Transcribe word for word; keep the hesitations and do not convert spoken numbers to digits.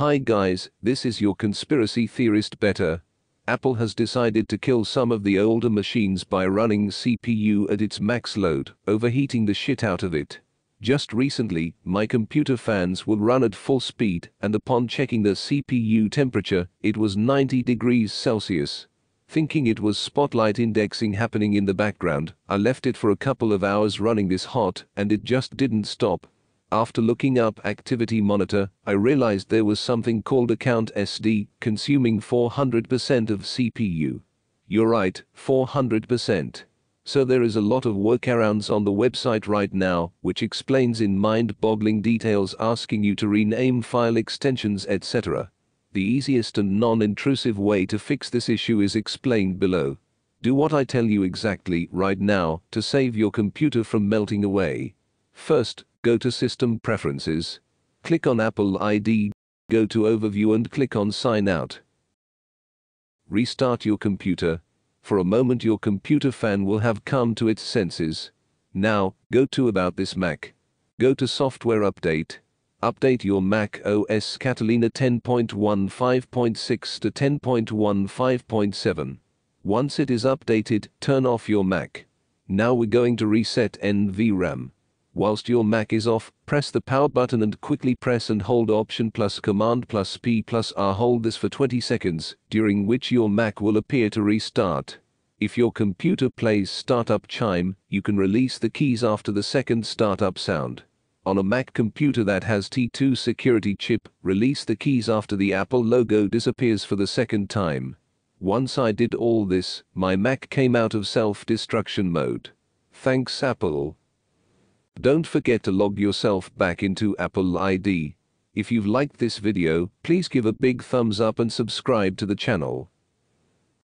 Hi guys, this is your conspiracy theorist Beta. Apple has decided to kill some of the older machines by running C P U at its max load, overheating the shit out of it. Just recently, my computer fans will run at full speed, and upon checking the C P U temperature, it was ninety degrees Celsius. Thinking it was Spotlight indexing happening in the background, I left it for a couple of hours running this hot, and it just didn't stop. After looking up Activity Monitor, I realized there was something called accountsd, consuming four hundred percent of C P U. You're right, four hundred percent. So there is a lot of workarounds on the website right now, which explains in mind-boggling details, asking you to rename file extensions, et cetera. The easiest and non-intrusive way to fix this issue is explained below. Do what I tell you exactly right now to save your computer from melting away. First, go to System Preferences, click on Apple I D, go to Overview and click on Sign Out. Restart your computer. For a moment your computer fan will have come to its senses. Now, go to About This Mac. Go to Software Update. Update your Mac O S Catalina ten point fifteen point six to ten point fifteen point seven. Once it is updated, turn off your Mac. Now we're going to reset N V RAM. Whilst your Mac is off, press the power button and quickly press and hold Option plus Command plus P plus R. Hold this for twenty seconds, during which your Mac will appear to restart. If your computer plays startup chime, you can release the keys after the second startup sound. On a Mac computer that has T two security chip, release the keys after the Apple logo disappears for the second time. Once I did all this, my Mac came out of self-destruction mode. Thanks, Apple. Don't forget to log yourself back into Apple I D. If you've liked this video, please give a big thumbs up and subscribe to the channel.